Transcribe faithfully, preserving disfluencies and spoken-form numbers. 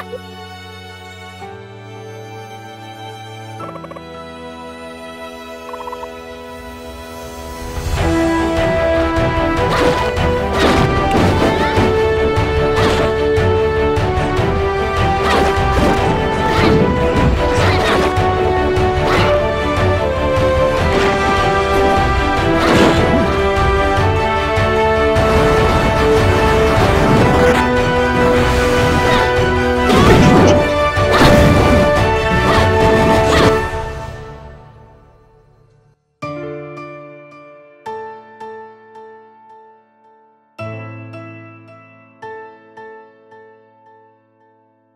啊！